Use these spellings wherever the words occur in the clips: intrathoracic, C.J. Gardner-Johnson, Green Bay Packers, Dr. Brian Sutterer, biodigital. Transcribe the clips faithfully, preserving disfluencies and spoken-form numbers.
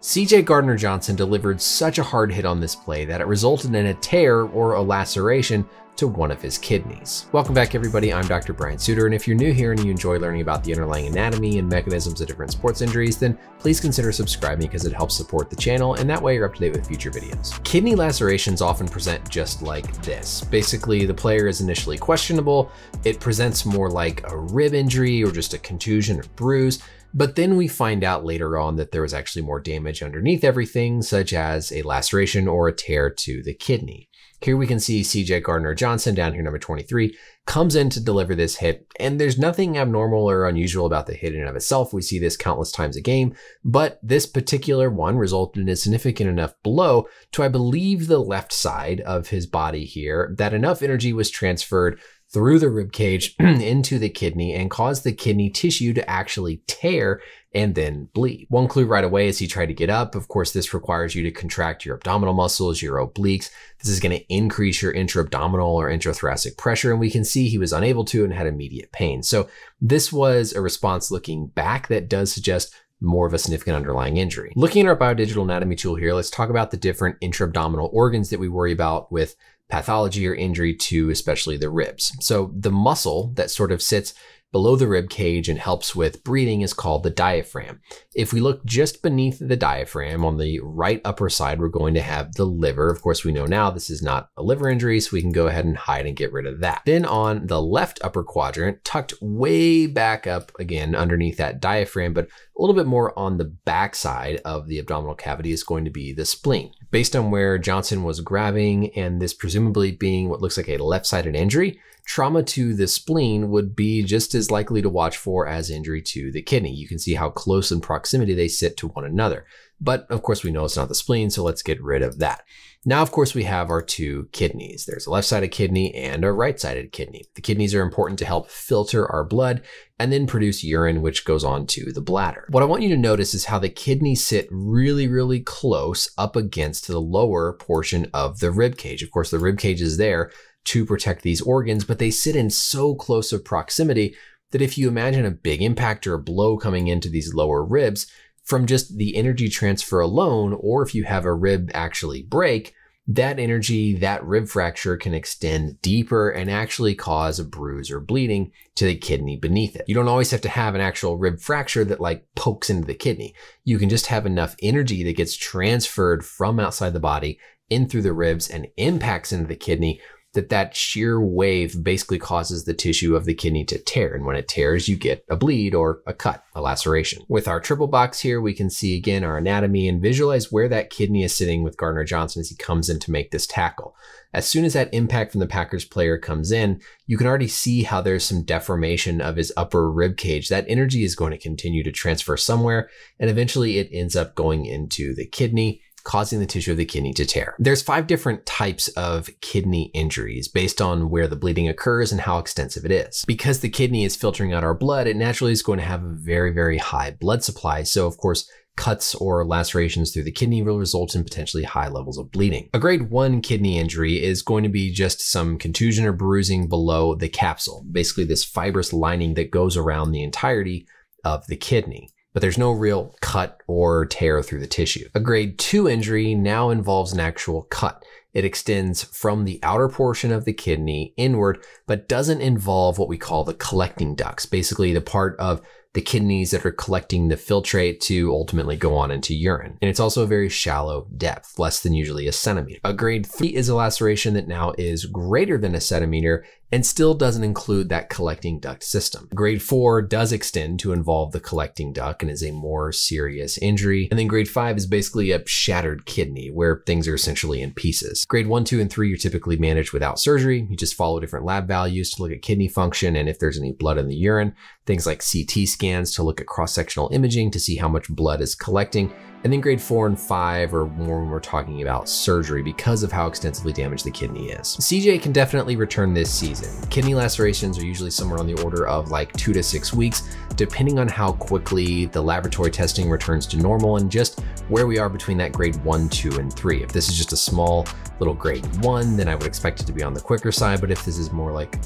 C J Gardner-Johnson delivered such a hard hit on this play that it resulted in a tear or a laceration to one of his kidneys. Welcome back, everybody. I'm Doctor Brian Sutterer, and if you're new here and you enjoy learning about the underlying anatomy and mechanisms of different sports injuries, then please consider subscribing because it helps support the channel, and that way you're up to date with future videos. Kidney lacerations often present just like this. Basically, the player is initially questionable. It presents more like a rib injury or just a contusion or bruise. But then we find out later on that there was actually more damage underneath everything, such as a laceration or a tear to the kidney. Here we can see C J Gardner-Johnson, down here, number twenty-three, comes in to deliver this hit, and there's nothing abnormal or unusual about the hit in and of itself. We see this countless times a game, but this particular one resulted in a significant enough blow to, I believe, the left side of his body here that enough energy was transferred through the ribcage into the kidney and caused the kidney tissue to actually tear and then bleed. One clue right away is he tried to get up. Of course, this requires you to contract your abdominal muscles, your obliques. This is going to increase your intra-abdominal or intrathoracic pressure, and we can see he was unable to and had immediate pain. So this was a response looking back that does suggest more of a significant underlying injury. Looking at our biodigital anatomy tool here, let's talk about the different intra-abdominal organs that we worry about with pathology or injury to especially the ribs. So the muscle that sort of sits below the rib cage and helps with breathing is called the diaphragm. If we look just beneath the diaphragm on the right upper side, we're going to have the liver. Of course, we know now this is not a liver injury, so we can go ahead and hide and get rid of that. Then on the left upper quadrant, tucked way back up again underneath that diaphragm, but a little bit more on the back side of the abdominal cavity, is going to be the spleen. Based on where Johnson was grabbing and this presumably being what looks like a left-sided injury, trauma to the spleen would be just as likely to watch for as injury to the kidney. You can see how close in proximity they sit to one another. But of course we know it's not the spleen, so let's get rid of that. Now, of course, we have our two kidneys. There's a left-sided kidney and a right-sided kidney. The kidneys are important to help filter our blood and then produce urine, which goes on to the bladder. What I want you to notice is how the kidneys sit really, really close up against the lower portion of the rib cage. Of course, the rib cage is there to protect these organs, but they sit in so close of proximity that if you imagine a big impact or a blow coming into these lower ribs, from just the energy transfer alone, or if you have a rib actually break, that energy, that rib fracture can extend deeper and actually cause a bruise or bleeding to the kidney beneath it. You don't always have to have an actual rib fracture that like pokes into the kidney. You can just have enough energy that gets transferred from outside the body in through the ribs and impacts into the kidney, that that sheer wave basically causes the tissue of the kidney to tear. And when it tears, you get a bleed or a cut, a laceration. With our triple box here, we can see again our anatomy and visualize where that kidney is sitting with Gardner-Johnson as he comes in to make this tackle. As soon as that impact from the Packers player comes in, you can already see how there's some deformation of his upper rib cage. That energy is going to continue to transfer somewhere, and eventually it ends up going into the kidney, causing the tissue of the kidney to tear. There's five different types of kidney injuries based on where the bleeding occurs and how extensive it is. Because the kidney is filtering out our blood, it naturally is going to have a very, very high blood supply. So of course, cuts or lacerations through the kidney will result in potentially high levels of bleeding. A grade one kidney injury is going to be just some contusion or bruising below the capsule, basically this fibrous lining that goes around the entirety of the kidney. But there's no real cut or tear through the tissue. A grade two injury now involves an actual cut. It extends from the outer portion of the kidney inward, but doesn't involve what we call the collecting ducts, basically the part of the kidneys that are collecting the filtrate to ultimately go on into urine. And it's also a very shallow depth, less than usually a centimeter. A grade three is a laceration that now is greater than a centimeter and still doesn't include that collecting duct system. Grade four does extend to involve the collecting duct and is a more serious injury. And then grade five is basically a shattered kidney where things are essentially in pieces. Grade one, two, and three are typically managed without surgery. You just follow different lab values to look at kidney function and if there's any blood in the urine, things like C T scans to look at cross-sectional imaging to see how much blood is collecting. And then grade four and five are more when we're talking about surgery because of how extensively damaged the kidney is. C J can definitely return this season. Kidney lacerations are usually somewhere on the order of like two to six weeks, depending on how quickly the laboratory testing returns to normal and just where we are between that grade one, two, and three. If this is just a small little grade one, then I would expect it to be on the quicker side. But if this is more like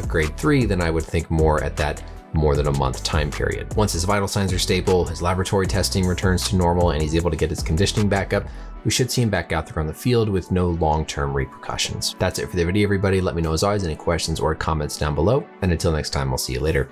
a grade three, then I would think more at that more than a month time period. Once his vital signs are stable, his laboratory testing returns to normal, and he's able to get his conditioning back up, we should see him back out there on the field with no long-term repercussions. That's it for the video, everybody. Let me know as always any questions or comments down below, and until next time, I'll see you later.